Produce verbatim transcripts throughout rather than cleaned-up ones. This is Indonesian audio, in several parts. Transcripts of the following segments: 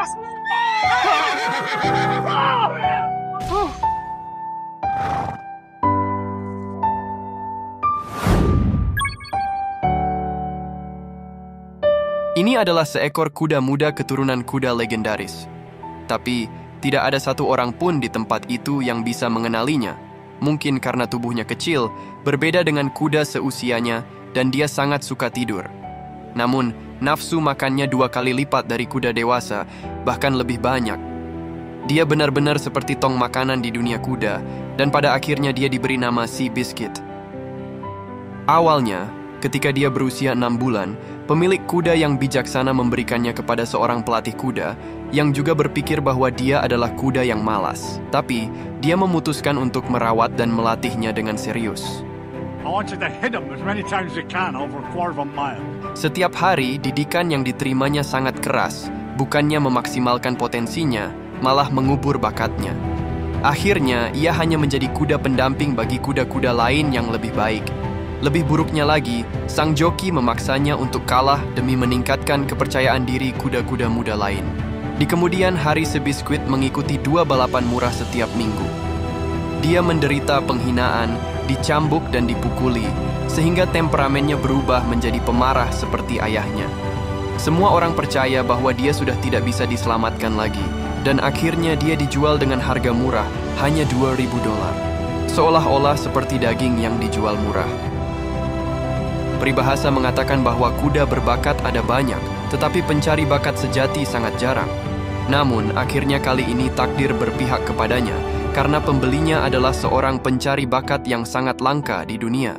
Ini adalah seekor kuda muda keturunan kuda legendaris. Tapi, tidak ada satu orang pun di tempat itu yang bisa mengenalinya. Mungkin karena tubuhnya kecil, berbeda dengan kuda seusianya, dan dia sangat suka tidur. Namun, nafsu makannya dua kali lipat dari kuda dewasa, bahkan lebih banyak. Dia benar-benar seperti tong makanan di dunia kuda, dan pada akhirnya dia diberi nama Seabiscuit. Awalnya, ketika dia berusia enam bulan, pemilik kuda yang bijaksana memberikannya kepada seorang pelatih kuda yang juga berpikir bahwa dia adalah kuda yang malas. Tapi, dia memutuskan untuk merawat dan melatihnya dengan serius. Setiap hari, didikan yang diterimanya sangat keras, bukannya memaksimalkan potensinya, malah mengubur bakatnya. Akhirnya, ia hanya menjadi kuda pendamping bagi kuda-kuda lain yang lebih baik. Lebih buruknya lagi, sang joki memaksanya untuk kalah demi meningkatkan kepercayaan diri kuda-kuda muda lain. Di kemudian hari, Seabiscuit mengikuti dua balapan murah setiap minggu. Dia menderita penghinaan, dicambuk dan dipukuli, sehingga temperamennya berubah menjadi pemarah seperti ayahnya. Semua orang percaya bahwa dia sudah tidak bisa diselamatkan lagi, dan akhirnya dia dijual dengan harga murah, hanya dua ribu dolar. Seolah-olah seperti daging yang dijual murah. Peribahasa mengatakan bahwa kuda berbakat ada banyak, tetapi pencari bakat sejati sangat jarang. Namun, akhirnya kali ini takdir berpihak kepadanya, karena pembelinya adalah seorang pencari bakat yang sangat langka di dunia.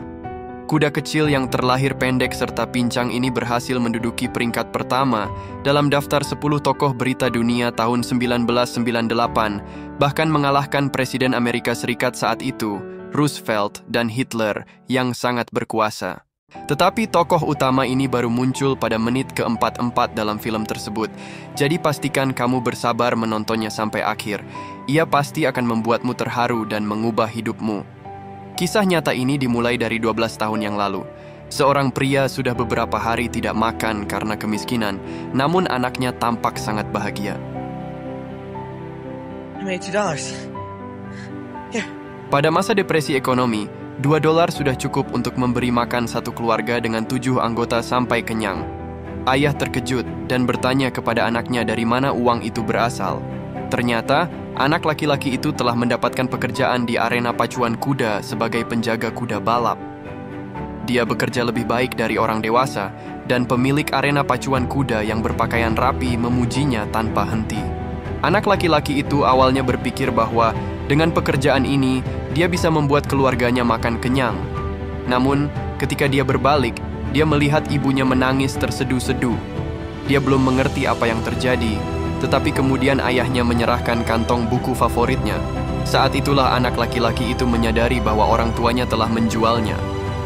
Kuda kecil yang terlahir pendek serta pincang ini berhasil menduduki peringkat pertama dalam daftar sepuluh tokoh berita dunia tahun seribu sembilan ratus sembilan puluh delapan, bahkan mengalahkan Presiden Amerika Serikat saat itu, Roosevelt dan Hitler, yang sangat berkuasa. Tetapi tokoh utama ini baru muncul pada menit keempat puluh empat dalam film tersebut. Jadi pastikan kamu bersabar menontonnya sampai akhir. Ia pasti akan membuatmu terharu dan mengubah hidupmu. Kisah nyata ini dimulai dari dua belas tahun yang lalu. Seorang pria sudah beberapa hari tidak makan karena kemiskinan, namun anaknya tampak sangat bahagia. Pada masa depresi ekonomi, dua dolar sudah cukup untuk memberi makan satu keluarga dengan tujuh anggota sampai kenyang. Ayah terkejut dan bertanya kepada anaknya dari mana uang itu berasal. Ternyata, anak laki-laki itu telah mendapatkan pekerjaan di arena pacuan kuda sebagai penjaga kuda balap. Dia bekerja lebih baik dari orang dewasa, dan pemilik arena pacuan kuda yang berpakaian rapi memujinya tanpa henti. Anak laki-laki itu awalnya berpikir bahwa dengan pekerjaan ini, dia bisa membuat keluarganya makan kenyang. Namun, ketika dia berbalik, dia melihat ibunya menangis tersedu-sedu. Dia belum mengerti apa yang terjadi, tetapi kemudian ayahnya menyerahkan kantong buku favoritnya. Saat itulah anak laki-laki itu menyadari bahwa orang tuanya telah menjualnya.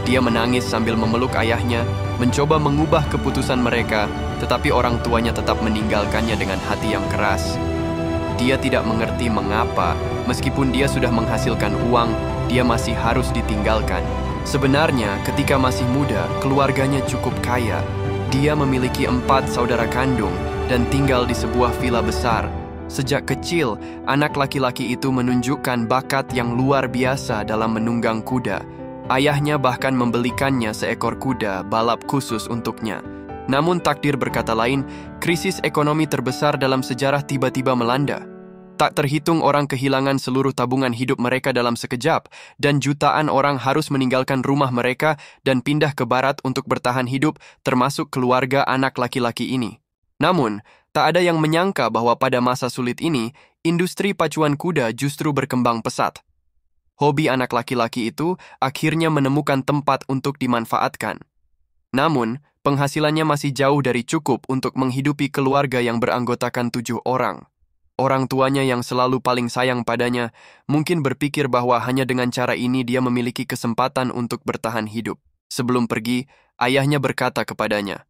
Dia menangis sambil memeluk ayahnya, mencoba mengubah keputusan mereka, tetapi orang tuanya tetap meninggalkannya dengan hati yang keras. Dia tidak mengerti mengapa, meskipun dia sudah menghasilkan uang, dia masih harus ditinggalkan. Sebenarnya, ketika masih muda, keluarganya cukup kaya. Dia memiliki empat saudara kandung dan tinggal di sebuah villa besar. Sejak kecil, anak laki-laki itu menunjukkan bakat yang luar biasa dalam menunggang kuda. Ayahnya bahkan membelikannya seekor kuda balap khusus untuknya. Namun takdir berkata lain, krisis ekonomi terbesar dalam sejarah tiba-tiba melanda. Tak terhitung orang kehilangan seluruh tabungan hidup mereka dalam sekejap, dan jutaan orang harus meninggalkan rumah mereka dan pindah ke barat untuk bertahan hidup, termasuk keluarga anak laki-laki ini. Namun, tak ada yang menyangka bahwa pada masa sulit ini, industri pacuan kuda justru berkembang pesat. Hobi anak laki-laki itu akhirnya menemukan tempat untuk dimanfaatkan. Namun, penghasilannya masih jauh dari cukup untuk menghidupi keluarga yang beranggotakan tujuh orang. Orang tuanya yang selalu paling sayang padanya mungkin berpikir bahwa hanya dengan cara ini dia memiliki kesempatan untuk bertahan hidup. Sebelum pergi, ayahnya berkata kepadanya,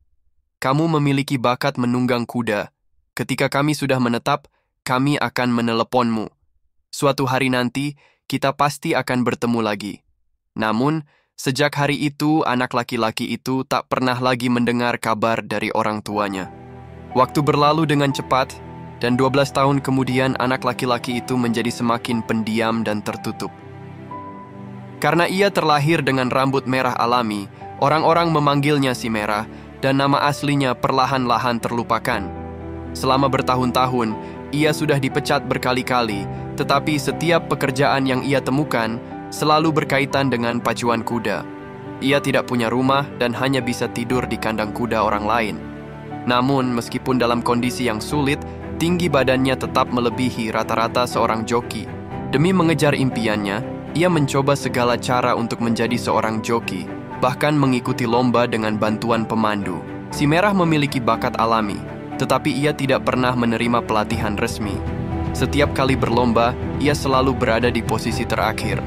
"Kamu memiliki bakat menunggang kuda. Ketika kami sudah menetap, kami akan meneleponmu. Suatu hari nanti, kita pasti akan bertemu lagi." Namun, sejak hari itu, anak laki-laki itu tak pernah lagi mendengar kabar dari orang tuanya. Waktu berlalu dengan cepat, Dan dua belas tahun kemudian anak laki-laki itu menjadi semakin pendiam dan tertutup. Karena ia terlahir dengan rambut merah alami, orang-orang memanggilnya si Merah, dan nama aslinya perlahan-lahan terlupakan. Selama bertahun-tahun, ia sudah dipecat berkali-kali, tetapi setiap pekerjaan yang ia temukan selalu berkaitan dengan pacuan kuda. Ia tidak punya rumah dan hanya bisa tidur di kandang kuda orang lain. Namun, meskipun dalam kondisi yang sulit, tinggi badannya tetap melebihi rata-rata seorang joki. Demi mengejar impiannya, ia mencoba segala cara untuk menjadi seorang joki, bahkan mengikuti lomba dengan bantuan pemandu. Si Merah memiliki bakat alami, tetapi ia tidak pernah menerima pelatihan resmi. Setiap kali berlomba, ia selalu berada di posisi terakhir.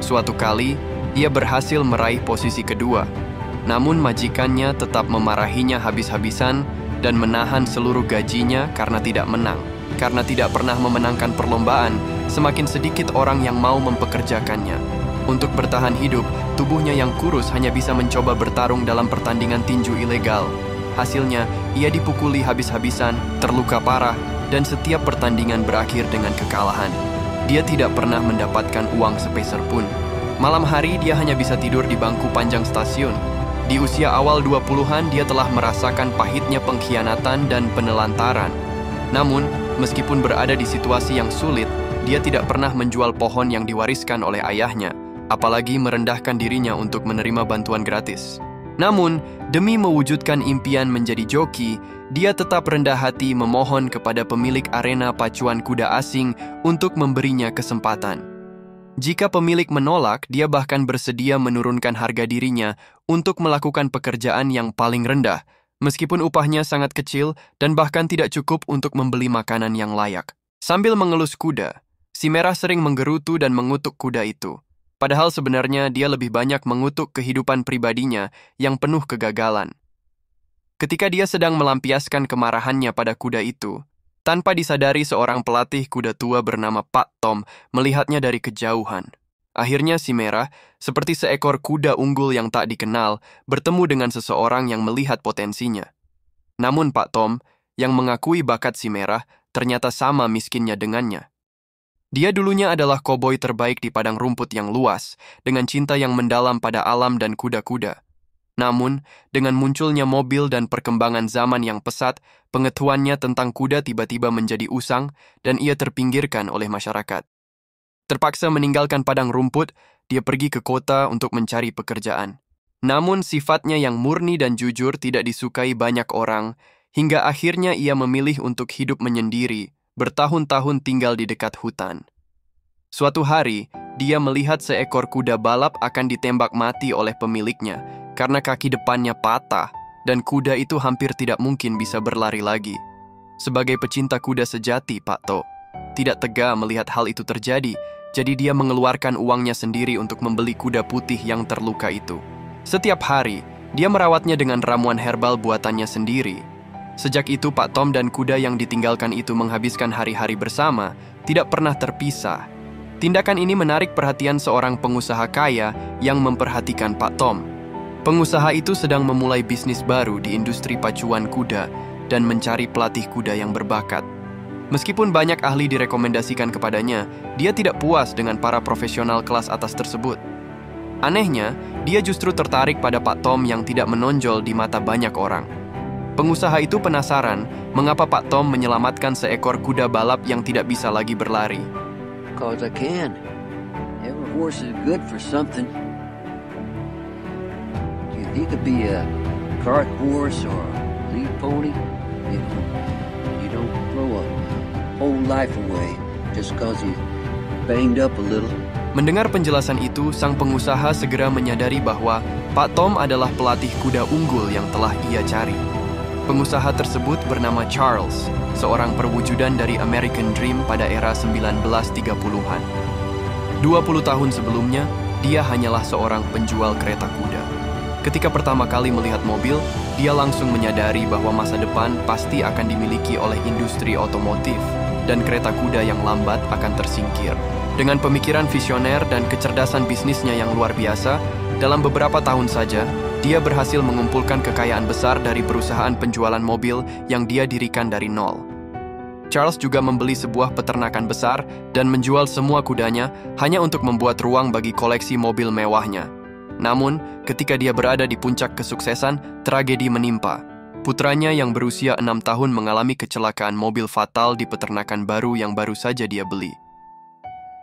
Suatu kali, ia berhasil meraih posisi kedua, namun majikannya tetap memarahinya habis-habisan dan menahan seluruh gajinya karena tidak menang. Karena tidak pernah memenangkan perlombaan, semakin sedikit orang yang mau mempekerjakannya. Untuk bertahan hidup, tubuhnya yang kurus hanya bisa mencoba bertarung dalam pertandingan tinju ilegal. Hasilnya, ia dipukuli habis-habisan, terluka parah, dan setiap pertandingan berakhir dengan kekalahan. Dia tidak pernah mendapatkan uang sepeser pun. Malam hari, dia hanya bisa tidur di bangku panjang stasiun. Di usia awal dua puluhan, dia telah merasakan pahitnya pengkhianatan dan penelantaran. Namun, meskipun berada di situasi yang sulit, dia tidak pernah menjual pohon yang diwariskan oleh ayahnya, apalagi merendahkan dirinya untuk menerima bantuan gratis. Namun, demi mewujudkan impian menjadi joki, dia tetap rendah hati memohon kepada pemilik arena pacuan kuda asing untuk memberinya kesempatan. Jika pemilik menolak, dia bahkan bersedia menurunkan harga dirinya untuk melakukan pekerjaan yang paling rendah, meskipun upahnya sangat kecil dan bahkan tidak cukup untuk membeli makanan yang layak. Sambil mengelus kuda, si Merah sering menggerutu dan mengutuk kuda itu. Padahal sebenarnya dia lebih banyak mengutuk kehidupan pribadinya yang penuh kegagalan. Ketika dia sedang melampiaskan kemarahannya pada kuda itu, tanpa disadari seorang pelatih kuda tua bernama Pak Tom melihatnya dari kejauhan. Akhirnya si Merah, seperti seekor kuda unggul yang tak dikenal, bertemu dengan seseorang yang melihat potensinya. Namun Pak Tom, yang mengakui bakat si Merah, ternyata sama miskinnya dengannya. Dia dulunya adalah koboi terbaik di padang rumput yang luas, dengan cinta yang mendalam pada alam dan kuda-kuda. Namun, dengan munculnya mobil dan perkembangan zaman yang pesat, pengetahuannya tentang kuda tiba-tiba menjadi usang dan ia terpinggirkan oleh masyarakat. Terpaksa meninggalkan padang rumput, dia pergi ke kota untuk mencari pekerjaan. Namun, sifatnya yang murni dan jujur tidak disukai banyak orang, hingga akhirnya ia memilih untuk hidup menyendiri, bertahun-tahun tinggal di dekat hutan. Suatu hari, dia melihat seekor kuda balap akan ditembak mati oleh pemiliknya, karena kaki depannya patah, dan kuda itu hampir tidak mungkin bisa berlari lagi. Sebagai pecinta kuda sejati, Pak To tidak tega melihat hal itu terjadi, jadi dia mengeluarkan uangnya sendiri untuk membeli kuda putih yang terluka itu. Setiap hari, dia merawatnya dengan ramuan herbal buatannya sendiri. Sejak itu, Pak Tom dan kuda yang ditinggalkan itu menghabiskan hari-hari bersama, tidak pernah terpisah. Tindakan ini menarik perhatian seorang pengusaha kaya yang memperhatikan Pak Tom. Pengusaha itu sedang memulai bisnis baru di industri pacuan kuda dan mencari pelatih kuda yang berbakat. Meskipun banyak ahli direkomendasikan kepadanya, dia tidak puas dengan para profesional kelas atas tersebut. Anehnya, dia justru tertarik pada Pak Tom yang tidak menonjol di mata banyak orang. Pengusaha itu penasaran mengapa Pak Tom menyelamatkan seekor kuda balap yang tidak bisa lagi berlari. Because I can. Every horse is good for something. He could be a cart horse or a lead pony. You know, you don't throw a whole life away just because he's banged up a little. Mendengar penjelasan itu, sang pengusaha segera menyadari bahwa Pak Tom adalah pelatih kuda unggul yang telah ia cari. Pengusaha tersebut bernama Charles, seorang perwujudan dari American Dream pada era sembilan belas tiga puluhan. dua puluh tahun sebelumnya, dia hanyalah seorang penjual kereta kuda. Ketika pertama kali melihat mobil, dia langsung menyadari bahwa masa depan pasti akan dimiliki oleh industri otomotif dan kereta kuda yang lambat akan tersingkir. Dengan pemikiran visioner dan kecerdasan bisnisnya yang luar biasa, dalam beberapa tahun saja, dia berhasil mengumpulkan kekayaan besar dari perusahaan penjualan mobil yang dia dirikan dari nol. Charles juga membeli sebuah peternakan besar dan menjual semua kudanya hanya untuk membuat ruang bagi koleksi mobil mewahnya. Namun, ketika dia berada di puncak kesuksesan, tragedi menimpa. Putranya yang berusia enam tahun mengalami kecelakaan mobil fatal di peternakan baru yang baru saja dia beli.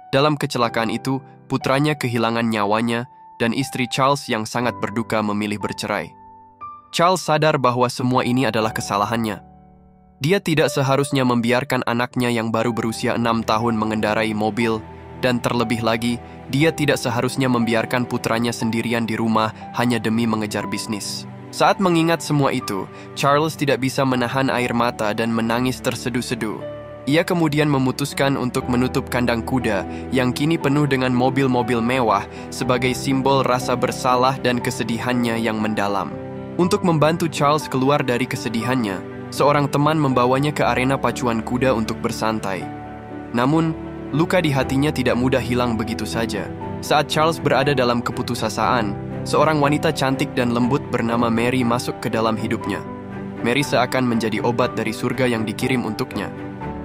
Dalam kecelakaan itu, putranya kehilangan nyawanya dan istri Charles yang sangat berduka memilih bercerai. Charles sadar bahwa semua ini adalah kesalahannya. Dia tidak seharusnya membiarkan anaknya yang baru berusia enam tahun mengendarai mobil, dan terlebih lagi, dia tidak seharusnya membiarkan putranya sendirian di rumah hanya demi mengejar bisnis. Saat mengingat semua itu, Charles tidak bisa menahan air mata dan menangis tersedu-sedu. Ia kemudian memutuskan untuk menutup kandang kuda yang kini penuh dengan mobil-mobil mewah sebagai simbol rasa bersalah dan kesedihannya yang mendalam. Untuk membantu Charles keluar dari kesedihannya, seorang teman membawanya ke arena pacuan kuda untuk bersantai. Namun, luka di hatinya tidak mudah hilang begitu saja. Saat Charles berada dalam keputusasaan, seorang wanita cantik dan lembut bernama Mary masuk ke dalam hidupnya. Mary seakan menjadi obat dari surga yang dikirim untuknya.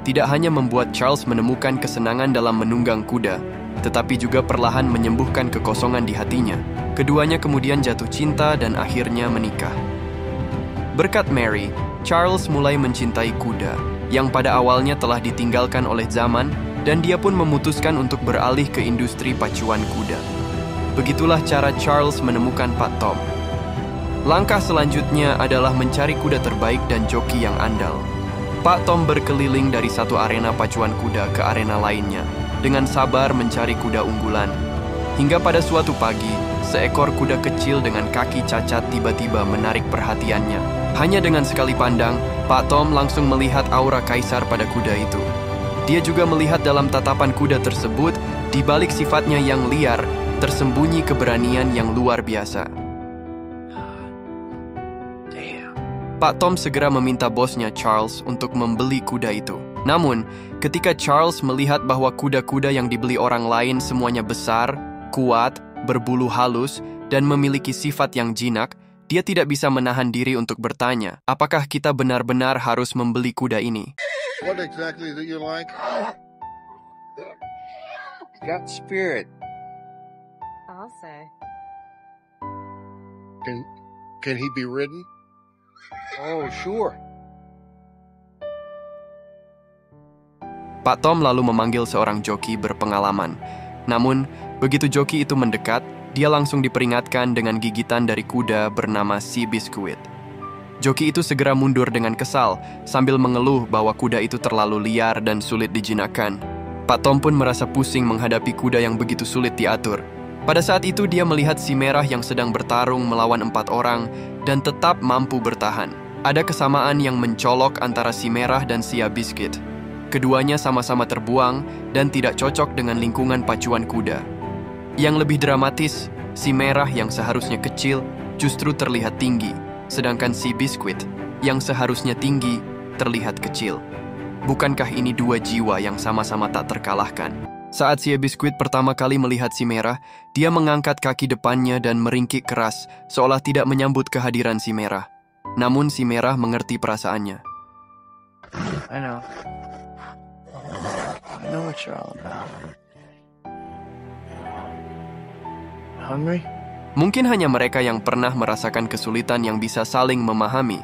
Tidak hanya membuat Charles menemukan kesenangan dalam menunggang kuda, tetapi juga perlahan menyembuhkan kekosongan di hatinya. Keduanya kemudian jatuh cinta dan akhirnya menikah. Berkat Mary, Charles mulai mencintai kuda, yang pada awalnya telah ditinggalkan oleh zaman, dan dia pun memutuskan untuk beralih ke industri pacuan kuda. Begitulah cara Charles menemukan Pak Tom. Langkah selanjutnya adalah mencari kuda terbaik dan joki yang andal. Pak Tom berkeliling dari satu arena pacuan kuda ke arena lainnya, dengan sabar mencari kuda unggulan. Hingga pada suatu pagi, seekor kuda kecil dengan kaki cacat tiba-tiba menarik perhatiannya. Hanya dengan sekali pandang, Pak Tom langsung melihat aura kaisar pada kuda itu. Dia juga melihat dalam tatapan kuda tersebut, di balik sifatnya yang liar, tersembunyi keberanian yang luar biasa. Damn. Pak Tom segera meminta bosnya Charles untuk membeli kuda itu. Namun, ketika Charles melihat bahwa kuda-kuda yang dibeli orang lain semuanya besar, kuat, berbulu halus, dan memiliki sifat yang jinak, dia tidak bisa menahan diri untuk bertanya, apakah kita benar-benar harus membeli kuda ini? What exactly do you like? Got spirit. Also. Can, can he be ridden? Oh, sure. Pak Tom lalu memanggil seorang joki berpengalaman. Namun, begitu joki itu mendekat, dia langsung diperingatkan dengan gigitan dari kuda bernama Seabiscuit. Joki itu segera mundur dengan kesal, sambil mengeluh bahwa kuda itu terlalu liar dan sulit dijinakkan. Pak Tom pun merasa pusing menghadapi kuda yang begitu sulit diatur. Pada saat itu dia melihat si merah yang sedang bertarung melawan empat orang dan tetap mampu bertahan. Ada kesamaan yang mencolok antara si merah dan Seabiscuit. Keduanya sama-sama terbuang dan tidak cocok dengan lingkungan pacuan kuda. Yang lebih dramatis, si merah yang seharusnya kecil justru terlihat tinggi, sedangkan si Seabiscuit yang seharusnya tinggi terlihat kecil. Bukankah ini dua jiwa yang sama-sama tak terkalahkan? Saat si Seabiscuit pertama kali melihat si merah, dia mengangkat kaki depannya dan meringkik keras, seolah tidak menyambut kehadiran si merah. Namun si merah mengerti perasaannya. I know. I know what you're all about. Mungkin hanya mereka yang pernah merasakan kesulitan yang bisa saling memahami.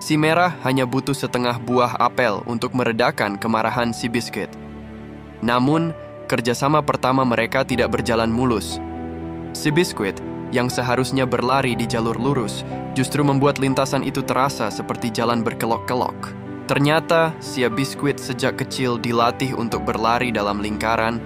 Si merah hanya butuh setengah buah apel untuk meredakan kemarahan si Seabiscuit. Namun, kerjasama pertama mereka tidak berjalan mulus. Si Seabiscuit, yang seharusnya berlari di jalur lurus, justru membuat lintasan itu terasa seperti jalan berkelok-kelok. Ternyata, si Seabiscuit sejak kecil dilatih untuk berlari dalam lingkaran,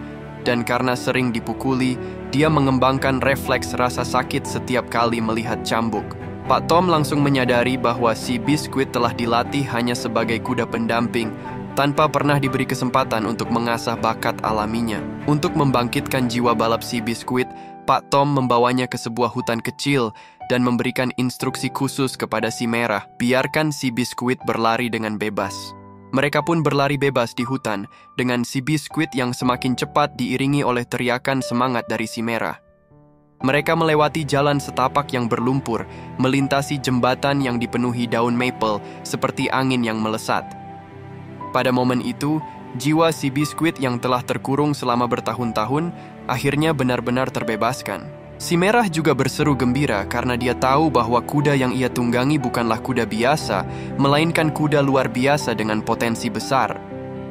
dan karena sering dipukuli, dia mengembangkan refleks rasa sakit setiap kali melihat cambuk. Pak Tom langsung menyadari bahwa si Seabiscuit telah dilatih hanya sebagai kuda pendamping, tanpa pernah diberi kesempatan untuk mengasah bakat alaminya. Untuk membangkitkan jiwa balap si Seabiscuit, Pak Tom membawanya ke sebuah hutan kecil dan memberikan instruksi khusus kepada si merah, biarkan si Seabiscuit berlari dengan bebas. Mereka pun berlari bebas di hutan, dengan si Seabiscuit yang semakin cepat diiringi oleh teriakan semangat dari si merah. Mereka melewati jalan setapak yang berlumpur, melintasi jembatan yang dipenuhi daun maple seperti angin yang melesat. Pada momen itu, jiwa Seabiscuit yang telah terkurung selama bertahun-tahun akhirnya benar-benar terbebaskan. Si Merah juga berseru gembira karena dia tahu bahwa kuda yang ia tunggangi bukanlah kuda biasa, melainkan kuda luar biasa dengan potensi besar.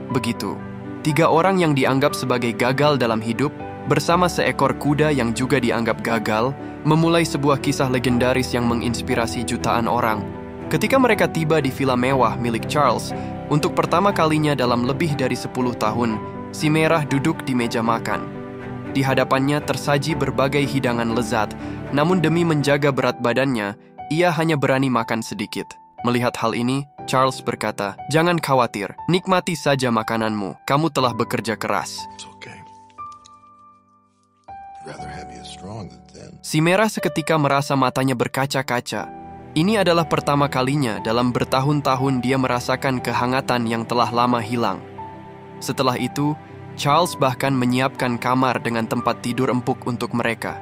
Begitu, tiga orang yang dianggap sebagai gagal dalam hidup, bersama seekor kuda yang juga dianggap gagal, memulai sebuah kisah legendaris yang menginspirasi jutaan orang. Ketika mereka tiba di villa mewah milik Charles, untuk pertama kalinya dalam lebih dari sepuluh tahun, si Merah duduk di meja makan. Di hadapannya tersaji berbagai hidangan lezat, namun demi menjaga berat badannya, ia hanya berani makan sedikit. Melihat hal ini, Charles berkata, "Jangan khawatir, nikmati saja makananmu. Kamu telah bekerja keras." Si Merah seketika merasa matanya berkaca-kaca. Ini adalah pertama kalinya dalam bertahun-tahun dia merasakan kehangatan yang telah lama hilang. Setelah itu, Charles bahkan menyiapkan kamar dengan tempat tidur empuk untuk mereka.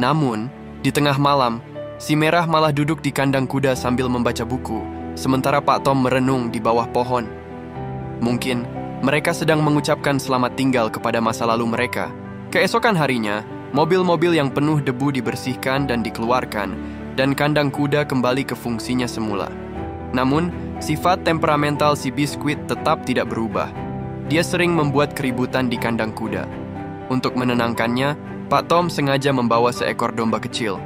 Namun, di tengah malam, si Merah malah duduk di kandang kuda sambil membaca buku, sementara Pak Tom merenung di bawah pohon. Mungkin mereka sedang mengucapkan selamat tinggal kepada masa lalu mereka. Keesokan harinya, mobil-mobil yang penuh debu dibersihkan dan dikeluarkan, dan kandang kuda kembali ke fungsinya semula. Namun, sifat temperamental si Seabiscuit tetap tidak berubah. Dia sering membuat keributan di kandang kuda. Untuk menenangkannya, Pak Tom sengaja membawa seekor domba kecil.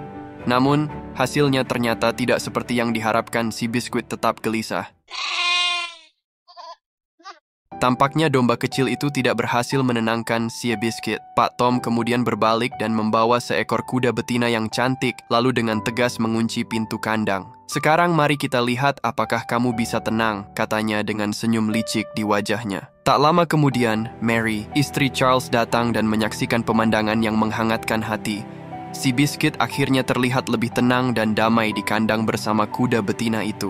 Namun, hasilnya ternyata tidak seperti yang diharapkan. Si Seabiscuit tetap gelisah. Tampaknya domba kecil itu tidak berhasil menenangkan si Seabiscuit. Pak Tom kemudian berbalik dan membawa seekor kuda betina yang cantik, lalu dengan tegas mengunci pintu kandang. "Sekarang mari kita lihat apakah kamu bisa tenang," katanya dengan senyum licik di wajahnya. Tak lama kemudian, Mary, istri Charles, datang dan menyaksikan pemandangan yang menghangatkan hati. Si Seabiscuit akhirnya terlihat lebih tenang dan damai di kandang bersama kuda betina itu.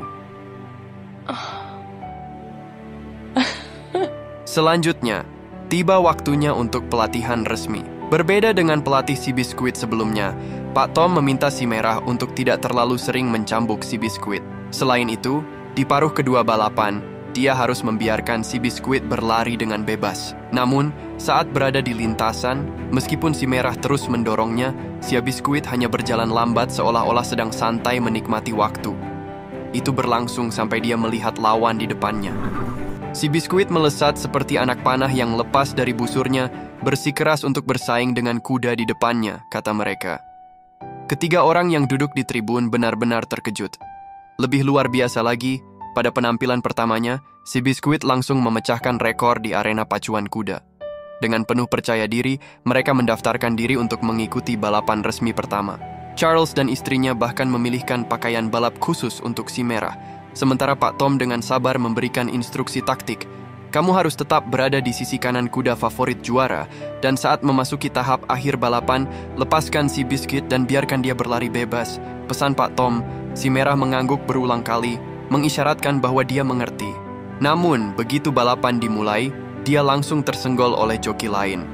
Oh. Selanjutnya, tiba waktunya untuk pelatihan resmi. Berbeda dengan pelatih Seabiscuit sebelumnya, Pak Tom meminta si Merah untuk tidak terlalu sering mencambuk Seabiscuit. Selain itu, di paruh kedua balapan, dia harus membiarkan Seabiscuit berlari dengan bebas. Namun, saat berada di lintasan, meskipun si Merah terus mendorongnya, Seabiscuit hanya berjalan lambat seolah-olah sedang santai menikmati waktu. Itu berlangsung sampai dia melihat lawan di depannya. Seabiscuit melesat seperti anak panah yang lepas dari busurnya, bersikeras untuk bersaing dengan kuda di depannya, kata mereka. Ketiga orang yang duduk di tribun benar-benar terkejut. Lebih luar biasa lagi, pada penampilan pertamanya, Seabiscuit langsung memecahkan rekor di arena pacuan kuda. Dengan penuh percaya diri, mereka mendaftarkan diri untuk mengikuti balapan resmi pertama. Charles dan istrinya bahkan memilihkan pakaian balap khusus untuk si Merah. Sementara Pak Tom dengan sabar memberikan instruksi taktik. "Kamu harus tetap berada di sisi kanan kuda favorit juara, dan saat memasuki tahap akhir balapan, lepaskan si Seabiscuit dan biarkan dia berlari bebas," pesan Pak Tom. Si Merah mengangguk berulang kali, mengisyaratkan bahwa dia mengerti. Namun, begitu balapan dimulai, dia langsung tersenggol oleh joki lain.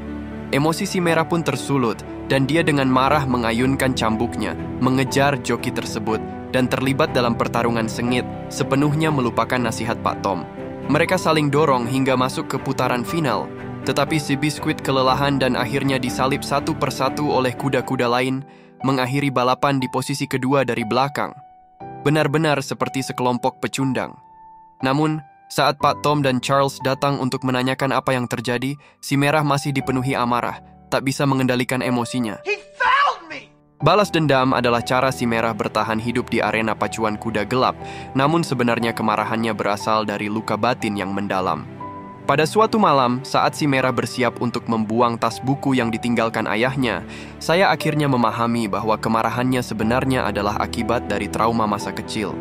Emosi si Merah pun tersulut, dan dia dengan marah mengayunkan cambuknya, mengejar joki tersebut, dan terlibat dalam pertarungan sengit, sepenuhnya melupakan nasihat Pak Tom. Mereka saling dorong hingga masuk ke putaran final, tetapi Seabiscuit kelelahan dan akhirnya disalip satu persatu oleh kuda-kuda lain, mengakhiri balapan di posisi kedua dari belakang. Benar-benar seperti sekelompok pecundang. Namun, saat Pak Tom dan Charles datang untuk menanyakan apa yang terjadi, si Merah masih dipenuhi amarah, tak bisa mengendalikan emosinya. Balas dendam adalah cara si Merah bertahan hidup di arena pacuan kuda gelap, namun sebenarnya kemarahannya berasal dari luka batin yang mendalam. Pada suatu malam, saat si Merah bersiap untuk membuang tas buku yang ditinggalkan ayahnya, saya akhirnya memahami bahwa kemarahannya sebenarnya adalah akibat dari trauma masa kecil.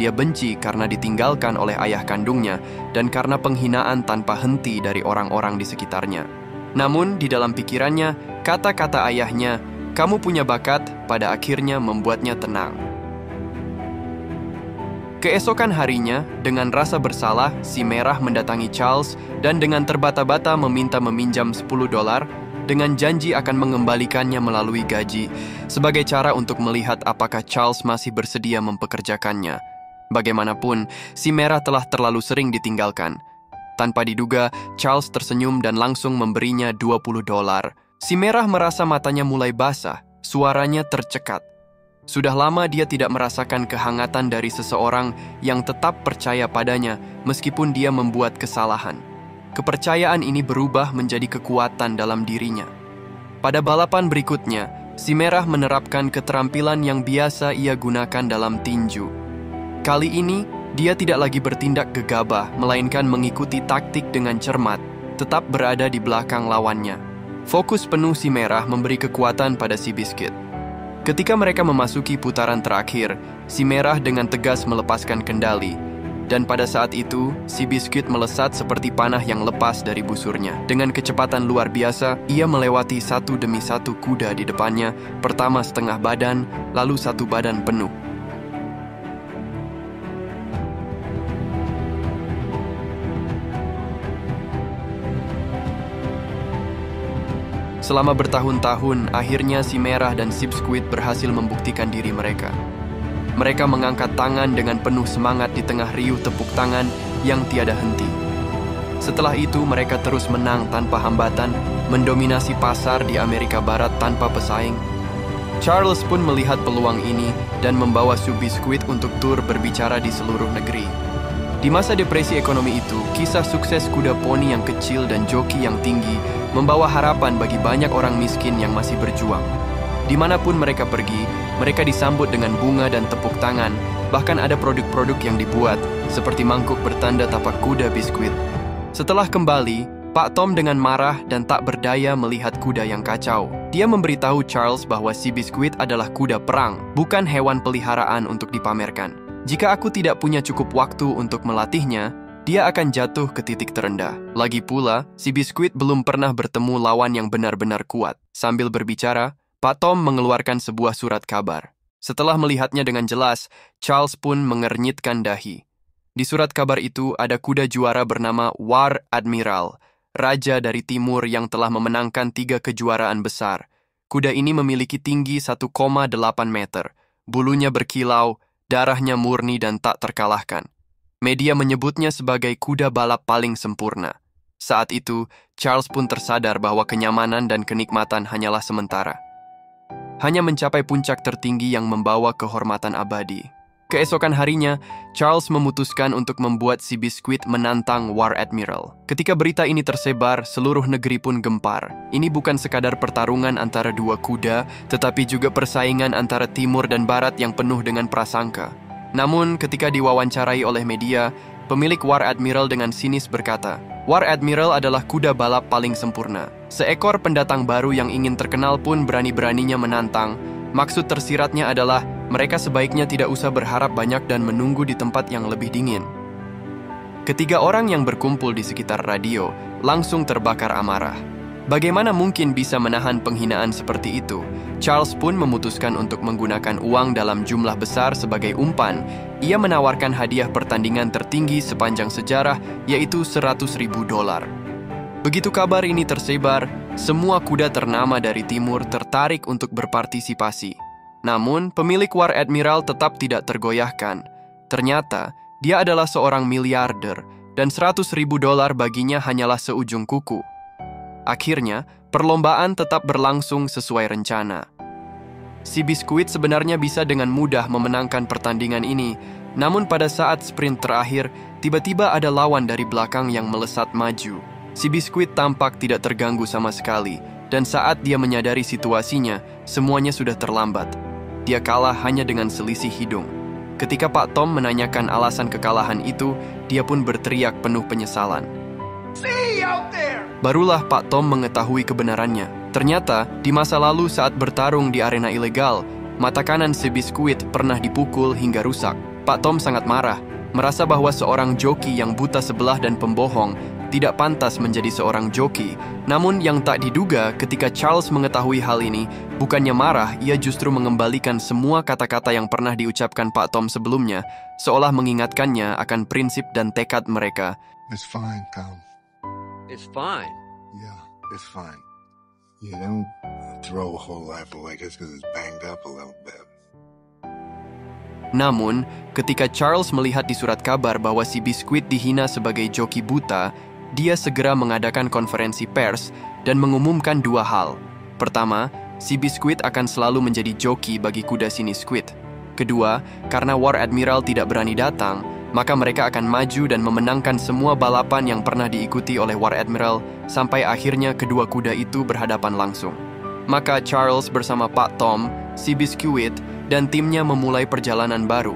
Dia benci karena ditinggalkan oleh ayah kandungnya dan karena penghinaan tanpa henti dari orang-orang di sekitarnya. Namun, di dalam pikirannya, kata-kata ayahnya, "Kamu punya bakat," pada akhirnya membuatnya tenang. Keesokan harinya, dengan rasa bersalah, si Merah mendatangi Charles dan dengan terbata-bata meminta meminjam sepuluh dolar dengan janji akan mengembalikannya melalui gaji sebagai cara untuk melihat apakah Charles masih bersedia mempekerjakannya. Bagaimanapun, si Merah telah terlalu sering ditinggalkan. Tanpa diduga, Charles tersenyum dan langsung memberinya dua puluh dolar. Si merah merasa matanya mulai basah, suaranya tercekat. Sudah lama dia tidak merasakan kehangatan dari seseorang yang tetap percaya padanya meskipun dia membuat kesalahan. Kepercayaan ini berubah menjadi kekuatan dalam dirinya. Pada balapan berikutnya, si merah menerapkan keterampilan yang biasa ia gunakan dalam tinju. Kali ini, dia tidak lagi bertindak gegabah, melainkan mengikuti taktik dengan cermat, tetap berada di belakang lawannya. Fokus penuh si merah memberi kekuatan pada Seabiscuit. Ketika mereka memasuki putaran terakhir, si merah dengan tegas melepaskan kendali. Dan pada saat itu, Seabiscuit melesat seperti panah yang lepas dari busurnya. Dengan kecepatan luar biasa, ia melewati satu demi satu kuda di depannya, pertama setengah badan, lalu satu badan penuh. Selama bertahun-tahun, akhirnya si merah dan Seabiscuit berhasil membuktikan diri mereka. Mereka mengangkat tangan dengan penuh semangat di tengah riuh tepuk tangan yang tiada henti. Setelah itu, mereka terus menang tanpa hambatan, mendominasi pasar di Amerika Barat tanpa pesaing. Charles pun melihat peluang ini dan membawa Seabiscuit untuk tur berbicara di seluruh negeri. Di masa depresi ekonomi itu, kisah sukses kuda poni yang kecil dan joki yang tinggi membawa harapan bagi banyak orang miskin yang masih berjuang. Dimanapun mereka pergi, mereka disambut dengan bunga dan tepuk tangan, bahkan ada produk-produk yang dibuat, seperti mangkuk bertanda tapak kuda biskuit. Setelah kembali, Pak Tom dengan marah dan tak berdaya melihat kuda yang kacau. Dia memberitahu Charles bahwa Seabiscuit adalah kuda perang, bukan hewan peliharaan untuk dipamerkan. Jika aku tidak punya cukup waktu untuk melatihnya, dia akan jatuh ke titik terendah. Lagi pula, Seabiscuit belum pernah bertemu lawan yang benar-benar kuat. Sambil berbicara, Pak Tom mengeluarkan sebuah surat kabar. Setelah melihatnya dengan jelas, Charles pun mengernyitkan dahi. Di surat kabar itu ada kuda juara bernama War Admiral, raja dari timur yang telah memenangkan tiga kejuaraan besar. Kuda ini memiliki tinggi satu koma delapan meter, bulunya berkilau, darahnya murni dan tak terkalahkan. Media menyebutnya sebagai kuda balap paling sempurna. Saat itu, Charles pun tersadar bahwa kenyamanan dan kenikmatan hanyalah sementara. Hanya mencapai puncak tertinggi yang membawa kehormatan abadi. Keesokan harinya, Charles memutuskan untuk membuat Seabiscuit menantang War Admiral. Ketika berita ini tersebar, seluruh negeri pun gempar. Ini bukan sekadar pertarungan antara dua kuda, tetapi juga persaingan antara timur dan barat yang penuh dengan prasangka. Namun, ketika diwawancarai oleh media, pemilik War Admiral dengan sinis berkata, "War Admiral adalah kuda balap paling sempurna. Seekor pendatang baru yang ingin terkenal pun berani-beraninya menantang. Maksud tersiratnya adalah mereka sebaiknya tidak usah berharap banyak dan menunggu di tempat yang lebih dingin." Ketiga orang yang berkumpul di sekitar radio langsung terbakar amarah. Bagaimana mungkin bisa menahan penghinaan seperti itu? Charles pun memutuskan untuk menggunakan uang dalam jumlah besar sebagai umpan. Ia menawarkan hadiah pertandingan tertinggi sepanjang sejarah, yaitu seratus ribu dolar. Begitu kabar ini tersebar, semua kuda ternama dari timur tertarik untuk berpartisipasi. Namun, pemilik War Admiral tetap tidak tergoyahkan. Ternyata, dia adalah seorang miliarder, dan seratus ribu dolar baginya hanyalah seujung kuku. Akhirnya, perlombaan tetap berlangsung sesuai rencana. Seabiscuit sebenarnya bisa dengan mudah memenangkan pertandingan ini, namun pada saat sprint terakhir, tiba-tiba ada lawan dari belakang yang melesat maju. Seabiscuit tampak tidak terganggu sama sekali, dan saat dia menyadari situasinya, semuanya sudah terlambat. Dia kalah hanya dengan selisih hidung. Ketika Pak Tom menanyakan alasan kekalahan itu, dia pun berteriak penuh penyesalan. Barulah Pak Tom mengetahui kebenarannya. Ternyata, di masa lalu saat bertarung di arena ilegal, mata kanan Seabiscuit pernah dipukul hingga rusak. Pak Tom sangat marah, merasa bahwa seorang joki yang buta sebelah dan pembohong tidak pantas menjadi seorang joki. Namun yang tak diduga, ketika Charles mengetahui hal ini, bukannya marah, ia justru mengembalikan semua kata-kata yang pernah diucapkan Pak Tom sebelumnya, seolah mengingatkannya akan prinsip dan tekad mereka. It's fine, Tom. It's fine. Yeah, it's fine. You don't throw a whole life away just because it's banged up a little bit. Namun, ketika Charles melihat di surat kabar bahwa Seabiscuit dihina sebagai joki buta, dia segera mengadakan konferensi pers dan mengumumkan dua hal. Pertama, Seabiscuit akan selalu menjadi joki bagi kuda Seabiscuit. Kedua, karena War Admiral tidak berani datang, maka mereka akan maju dan memenangkan semua balapan yang pernah diikuti oleh War Admiral sampai akhirnya kedua kuda itu berhadapan langsung. Maka Charles bersama Pak Tom, Seabiscuit, dan timnya memulai perjalanan baru.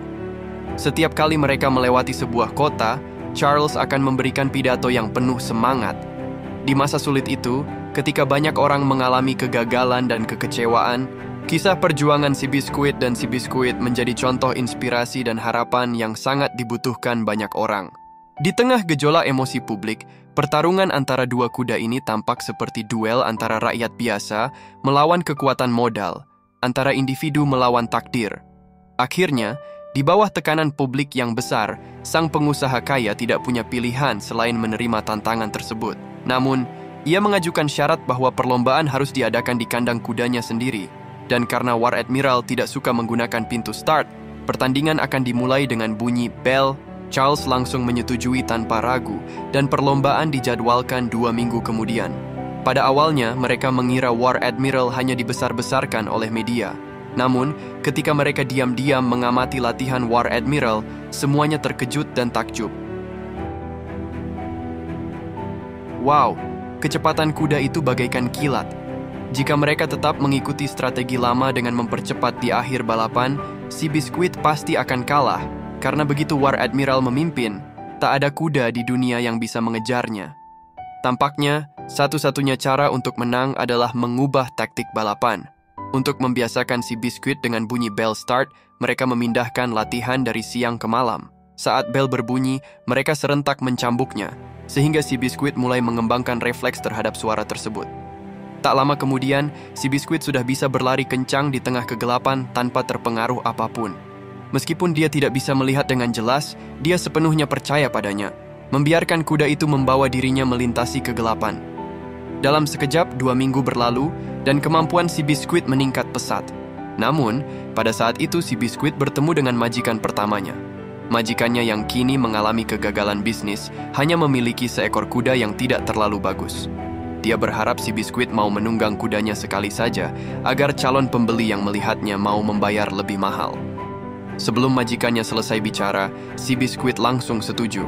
Setiap kali mereka melewati sebuah kota, Charles akan memberikan pidato yang penuh semangat. Di masa sulit itu, ketika banyak orang mengalami kegagalan dan kekecewaan, kisah perjuangan Seabiscuit dan Seabiscuit menjadi contoh inspirasi dan harapan yang sangat dibutuhkan banyak orang. Di tengah gejolak emosi publik, pertarungan antara dua kuda ini tampak seperti duel antara rakyat biasa melawan kekuatan modal, antara individu melawan takdir. Akhirnya, di bawah tekanan publik yang besar, sang pengusaha kaya tidak punya pilihan selain menerima tantangan tersebut. Namun, ia mengajukan syarat bahwa perlombaan harus diadakan di kandang kudanya sendiri, dan karena War Admiral tidak suka menggunakan pintu start, pertandingan akan dimulai dengan bunyi bel. Charles langsung menyetujui tanpa ragu, dan perlombaan dijadwalkan dua minggu kemudian. Pada awalnya, mereka mengira War Admiral hanya dibesar-besarkan oleh media. Namun, ketika mereka diam-diam mengamati latihan War Admiral, semuanya terkejut dan takjub. Wow! Kecepatan kuda itu bagaikan kilat. Jika mereka tetap mengikuti strategi lama dengan mempercepat di akhir balapan, Seabiscuit pasti akan kalah, karena begitu War Admiral memimpin, tak ada kuda di dunia yang bisa mengejarnya. Tampaknya, satu-satunya cara untuk menang adalah mengubah taktik balapan. Untuk membiasakan Seabiscuit dengan bunyi bel start, mereka memindahkan latihan dari siang ke malam. Saat bel berbunyi, mereka serentak mencambuknya, sehingga Seabiscuit mulai mengembangkan refleks terhadap suara tersebut. Tak lama kemudian, Seabiscuit sudah bisa berlari kencang di tengah kegelapan tanpa terpengaruh apapun. Meskipun dia tidak bisa melihat dengan jelas, dia sepenuhnya percaya padanya, membiarkan kuda itu membawa dirinya melintasi kegelapan. Dalam sekejap, dua minggu berlalu, dan kemampuan Seabiscuit meningkat pesat. Namun, pada saat itu Seabiscuit bertemu dengan majikan pertamanya. Majikannya yang kini mengalami kegagalan bisnis hanya memiliki seekor kuda yang tidak terlalu bagus. Dia berharap Seabiscuit mau menunggang kudanya sekali saja agar calon pembeli yang melihatnya mau membayar lebih mahal. Sebelum majikannya selesai bicara, Seabiscuit langsung setuju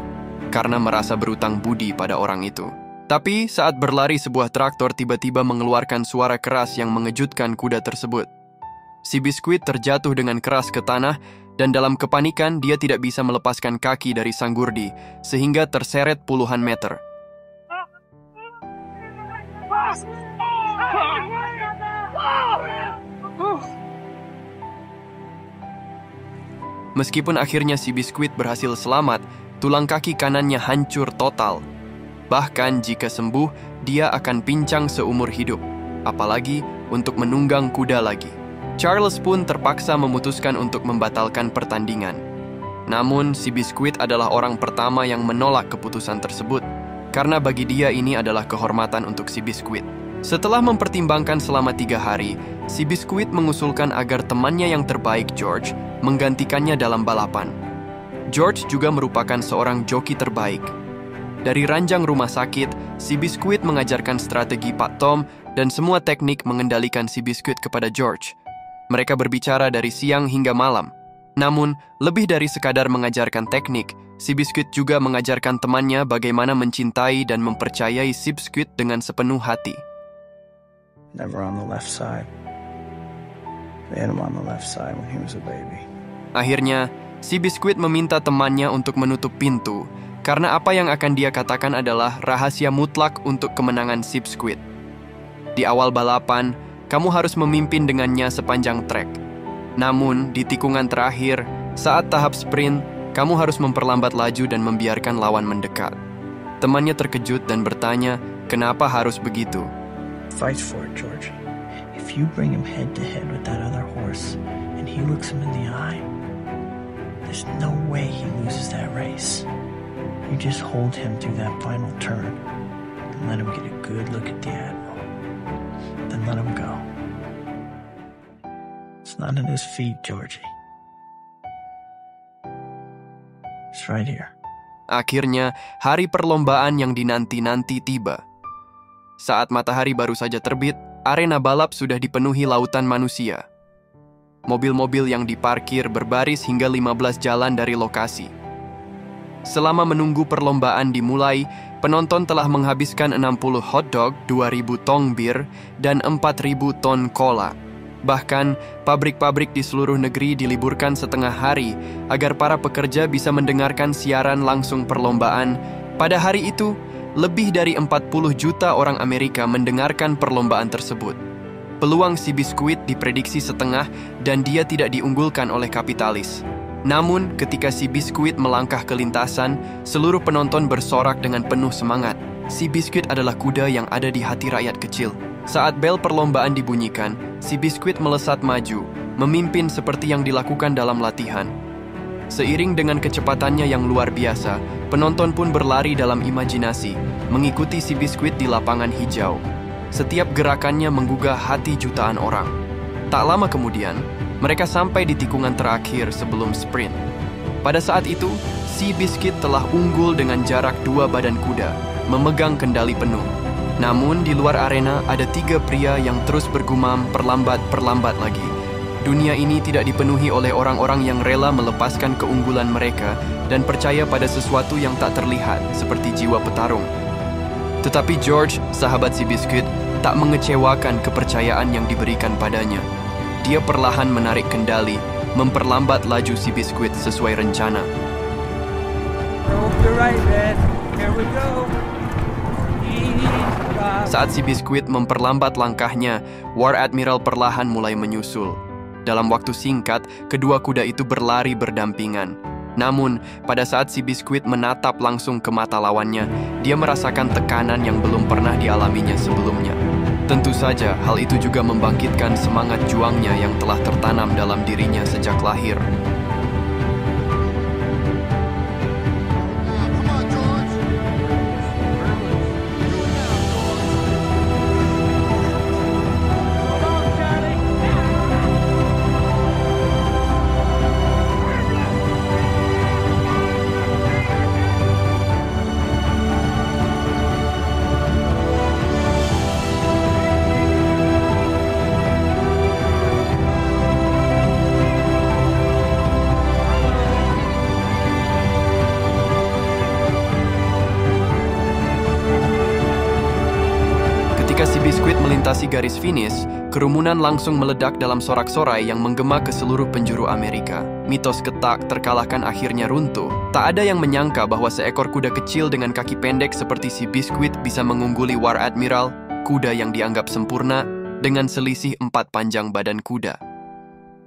karena merasa berutang budi pada orang itu. Tapi saat berlari, sebuah traktor tiba-tiba mengeluarkan suara keras yang mengejutkan kuda tersebut. Seabiscuit terjatuh dengan keras ke tanah, dan dalam kepanikan, dia tidak bisa melepaskan kaki dari sanggurdi, sehingga terseret puluhan meter. Meskipun akhirnya Seabiscuit berhasil selamat, tulang kaki kanannya hancur total. Bahkan jika sembuh, dia akan pincang seumur hidup, apalagi untuk menunggang kuda lagi. Charles pun terpaksa memutuskan untuk membatalkan pertandingan. Namun, Seabiscuit adalah orang pertama yang menolak keputusan tersebut, karena bagi dia ini adalah kehormatan untuk Seabiscuit. Setelah mempertimbangkan selama tiga hari, Seabiscuit mengusulkan agar temannya yang terbaik, George, menggantikannya dalam balapan. George juga merupakan seorang joki terbaik. Dari ranjang rumah sakit, Seabiscuit mengajarkan strategi Pak Tom dan semua teknik mengendalikan Seabiscuit kepada George. Mereka berbicara dari siang hingga malam. Namun, lebih dari sekadar mengajarkan teknik, Seabiscuit juga mengajarkan temannya bagaimana mencintai dan mempercayai Seabiscuit dengan sepenuh hati. Akhirnya, Seabiscuit meminta temannya untuk menutup pintu, karena apa yang akan dia katakan adalah rahasia mutlak untuk kemenangan Seabiscuit. Di awal balapan, kamu harus memimpin dengannya sepanjang trek. Namun, di tikungan terakhir, saat tahap sprint, kamu harus memperlambat laju dan membiarkan lawan mendekat. Temannya terkejut dan bertanya, kenapa harus begitu? Fight for it, George. If you bring him head to head with that other horse, and he looks him in the eye, there's no way he loses that race. You just hold him through that final turn, and let him get a good look at the Admiral. Then let him go. It's not in his feet, Georgie. It's right here. Akhirnya, hari perlombaan yang dinanti-nanti tiba. Saat matahari baru saja terbit, arena balap sudah dipenuhi lautan manusia. Mobil-mobil yang diparkir berbaris hingga lima belas jalan dari lokasi. Selama menunggu perlombaan dimulai, penonton telah menghabiskan enam puluh hotdog, dua ribu tong bir, dan empat ribu ton cola. Bahkan, pabrik-pabrik di seluruh negeri diliburkan setengah hari agar para pekerja bisa mendengarkan siaran langsung perlombaan. Pada hari itu, lebih dari empat puluh juta orang Amerika mendengarkan perlombaan tersebut. Peluang Seabiscuit diprediksi setengah dan dia tidak diunggulkan oleh kapitalis. Namun, ketika Seabiscuit melangkah ke lintasan, seluruh penonton bersorak dengan penuh semangat. Seabiscuit adalah kuda yang ada di hati rakyat kecil. Saat bel perlombaan dibunyikan, Seabiscuit melesat maju, memimpin seperti yang dilakukan dalam latihan. Seiring dengan kecepatannya yang luar biasa, penonton pun berlari dalam imajinasi, mengikuti Seabiscuit di lapangan hijau. Setiap gerakannya menggugah hati jutaan orang. Tak lama kemudian, mereka sampai di tikungan terakhir sebelum sprint. Pada saat itu, Seabiscuit telah unggul dengan jarak dua badan kuda, memegang kendali penuh. Namun, di luar arena ada tiga pria yang terus bergumam perlambat-perlambat lagi. Dunia ini tidak dipenuhi oleh orang-orang yang rela melepaskan keunggulan mereka dan percaya pada sesuatu yang tak terlihat, seperti jiwa petarung. Tetapi George, sahabat Seabiscuit, tak mengecewakan kepercayaan yang diberikan padanya. Dia perlahan menarik kendali, memperlambat laju Seabiscuit sesuai rencana. Saat Seabiscuit memperlambat langkahnya, War Admiral perlahan mulai menyusul. Dalam waktu singkat, kedua kuda itu berlari berdampingan. Namun, pada saat Seabiscuit menatap langsung ke mata lawannya, dia merasakan tekanan yang belum pernah dialaminya sebelumnya. Tentu saja, hal itu juga membangkitkan semangat juangnya yang telah tertanam dalam dirinya sejak lahir. Seabiscuit melintasi garis finish, kerumunan langsung meledak dalam sorak-sorai yang menggema ke seluruh penjuru Amerika. Mitos ketak terkalahkan akhirnya runtuh. Tak ada yang menyangka bahwa seekor kuda kecil dengan kaki pendek seperti Seabiscuit bisa mengungguli War Admiral, kuda yang dianggap sempurna, dengan selisih empat panjang badan kuda.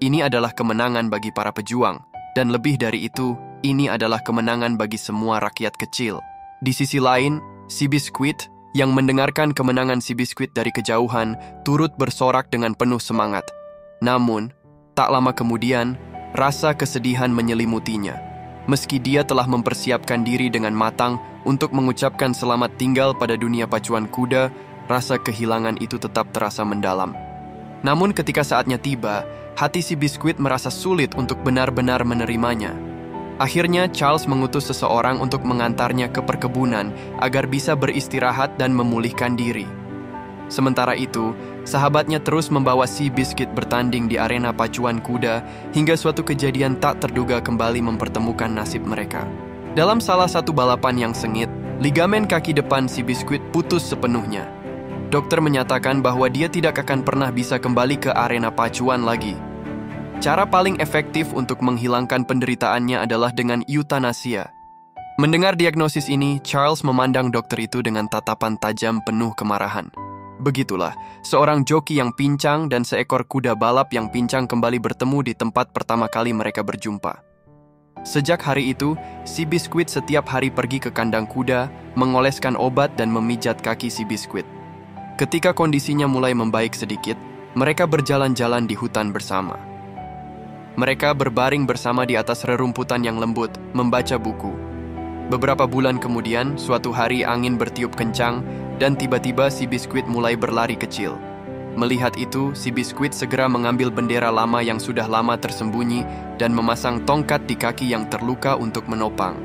Ini adalah kemenangan bagi para pejuang, dan lebih dari itu, ini adalah kemenangan bagi semua rakyat kecil. Di sisi lain, Seabiscuit, yang mendengarkan kemenangan Seabiscuit dari kejauhan, turut bersorak dengan penuh semangat. Namun, tak lama kemudian, rasa kesedihan menyelimutinya. Meski dia telah mempersiapkan diri dengan matang untuk mengucapkan selamat tinggal pada dunia pacuan kuda, rasa kehilangan itu tetap terasa mendalam. Namun ketika saatnya tiba, hati Seabiscuit merasa sulit untuk benar-benar menerimanya. Akhirnya, Charles mengutus seseorang untuk mengantarnya ke perkebunan agar bisa beristirahat dan memulihkan diri. Sementara itu, sahabatnya terus membawa Seabiscuit bertanding di arena pacuan kuda hingga suatu kejadian tak terduga kembali mempertemukan nasib mereka. Dalam salah satu balapan yang sengit, ligamen kaki depan Seabiscuit putus sepenuhnya. Dokter menyatakan bahwa dia tidak akan pernah bisa kembali ke arena pacuan lagi. Cara paling efektif untuk menghilangkan penderitaannya adalah dengan eutanasia. Mendengar diagnosis ini, Charles memandang dokter itu dengan tatapan tajam penuh kemarahan. Begitulah, seorang joki yang pincang dan seekor kuda balap yang pincang kembali bertemu di tempat pertama kali mereka berjumpa. Sejak hari itu, Seabiscuit setiap hari pergi ke kandang kuda, mengoleskan obat dan memijat kaki Seabiscuit. Ketika kondisinya mulai membaik sedikit, mereka berjalan-jalan di hutan bersama. Mereka berbaring bersama di atas rerumputan yang lembut, membaca buku. Beberapa bulan kemudian, suatu hari angin bertiup kencang, dan tiba-tiba Seabiscuit mulai berlari kecil. Melihat itu, Seabiscuit segera mengambil bendera lama yang sudah lama tersembunyi dan memasang tongkat di kaki yang terluka untuk menopang.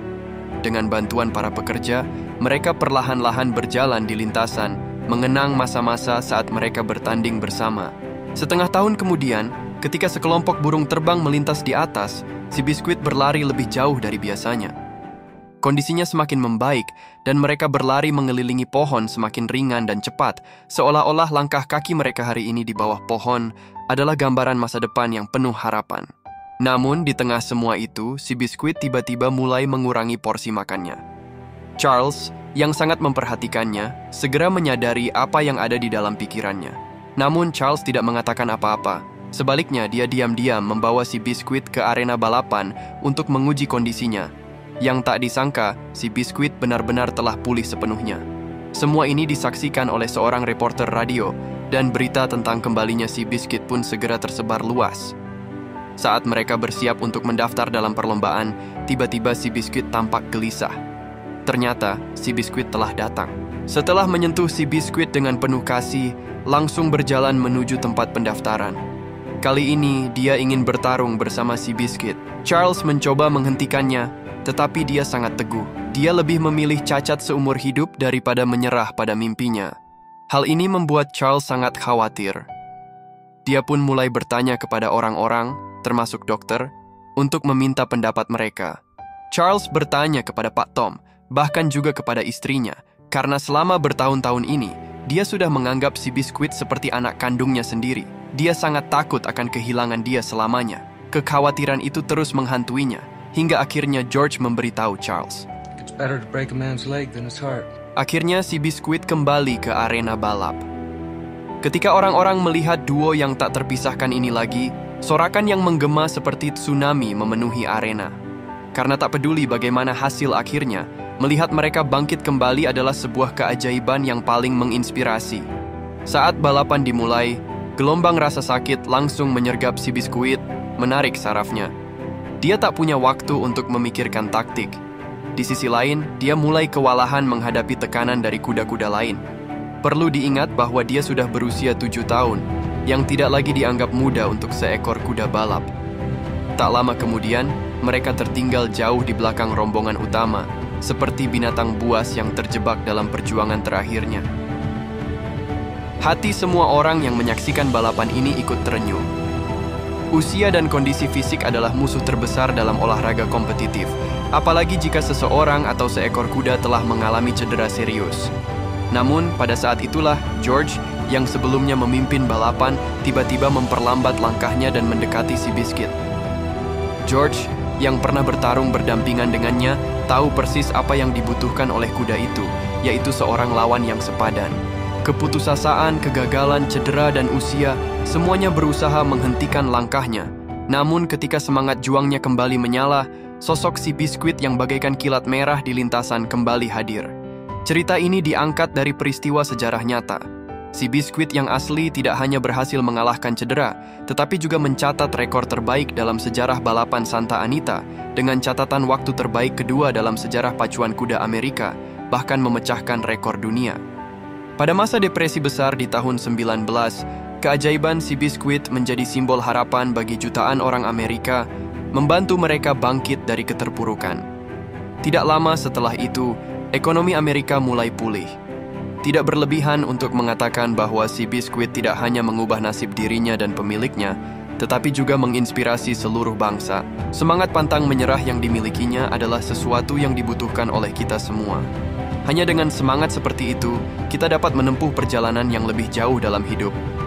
Dengan bantuan para pekerja, mereka perlahan-lahan berjalan di lintasan, mengenang masa-masa saat mereka bertanding bersama. Setengah tahun kemudian, ketika sekelompok burung terbang melintas di atas, Seabiscuit berlari lebih jauh dari biasanya. Kondisinya semakin membaik, dan mereka berlari mengelilingi pohon semakin ringan dan cepat, seolah-olah langkah kaki mereka hari ini di bawah pohon adalah gambaran masa depan yang penuh harapan. Namun, di tengah semua itu, Seabiscuit tiba-tiba mulai mengurangi porsi makannya. Charles, yang sangat memperhatikannya, segera menyadari apa yang ada di dalam pikirannya. Namun, Charles tidak mengatakan apa-apa. Sebaliknya, dia diam-diam membawa Seabiscuit ke arena balapan untuk menguji kondisinya. Yang tak disangka, Seabiscuit benar-benar telah pulih sepenuhnya. Semua ini disaksikan oleh seorang reporter radio, dan berita tentang kembalinya Seabiscuit pun segera tersebar luas. Saat mereka bersiap untuk mendaftar dalam perlombaan, tiba-tiba Seabiscuit tampak gelisah. Ternyata, Seabiscuit telah datang. Setelah menyentuh Seabiscuit dengan penuh kasih, langsung berjalan menuju tempat pendaftaran. Kali ini, dia ingin bertarung bersama Seabiscuit. Charles mencoba menghentikannya, tetapi dia sangat teguh. Dia lebih memilih cacat seumur hidup daripada menyerah pada mimpinya. Hal ini membuat Charles sangat khawatir. Dia pun mulai bertanya kepada orang-orang, termasuk dokter, untuk meminta pendapat mereka. Charles bertanya kepada Pak Tom, bahkan juga kepada istrinya, karena selama bertahun-tahun ini, dia sudah menganggap Seabiscuit seperti anak kandungnya sendiri. Dia sangat takut akan kehilangan dia selamanya. Kekhawatiran itu terus menghantuinya. Hingga akhirnya George memberitahu Charles. Akhirnya Seabiscuit kembali ke arena balap. Ketika orang-orang melihat duo yang tak terpisahkan ini lagi, sorakan yang menggema seperti tsunami memenuhi arena. Karena tak peduli bagaimana hasil akhirnya, melihat mereka bangkit kembali adalah sebuah keajaiban yang paling menginspirasi. Saat balapan dimulai, gelombang rasa sakit langsung menyergap Seabiscuit, menarik sarafnya. Dia tak punya waktu untuk memikirkan taktik. Di sisi lain, dia mulai kewalahan menghadapi tekanan dari kuda-kuda lain. Perlu diingat bahwa dia sudah berusia tujuh tahun, yang tidak lagi dianggap muda untuk seekor kuda balap. Tak lama kemudian, mereka tertinggal jauh di belakang rombongan utama, seperti binatang buas yang terjebak dalam perjuangan terakhirnya. Hati semua orang yang menyaksikan balapan ini ikut terenyuh. Usia dan kondisi fisik adalah musuh terbesar dalam olahraga kompetitif, apalagi jika seseorang atau seekor kuda telah mengalami cedera serius. Namun, pada saat itulah, George, yang sebelumnya memimpin balapan, tiba-tiba memperlambat langkahnya dan mendekati Seabiscuit. George, yang pernah bertarung berdampingan dengannya, tahu persis apa yang dibutuhkan oleh kuda itu, yaitu seorang lawan yang sepadan. Keputusasaan, kegagalan, cedera, dan usia, semuanya berusaha menghentikan langkahnya. Namun ketika semangat juangnya kembali menyala, sosok Seabiscuit yang bagaikan kilat merah di lintasan kembali hadir. Cerita ini diangkat dari peristiwa sejarah nyata. Seabiscuit yang asli tidak hanya berhasil mengalahkan cedera, tetapi juga mencatat rekor terbaik dalam sejarah balapan Santa Anita, dengan catatan waktu terbaik kedua dalam sejarah pacuan kuda Amerika, bahkan memecahkan rekor dunia. Pada masa depresi besar di tahun sembilan belas, keajaiban Seabiscuit menjadi simbol harapan bagi jutaan orang Amerika, membantu mereka bangkit dari keterpurukan. Tidak lama setelah itu, ekonomi Amerika mulai pulih. Tidak berlebihan untuk mengatakan bahwa Seabiscuit tidak hanya mengubah nasib dirinya dan pemiliknya, tetapi juga menginspirasi seluruh bangsa. Semangat pantang menyerah yang dimilikinya adalah sesuatu yang dibutuhkan oleh kita semua. Hanya dengan semangat seperti itu, kita dapat menempuh perjalanan yang lebih jauh dalam hidup.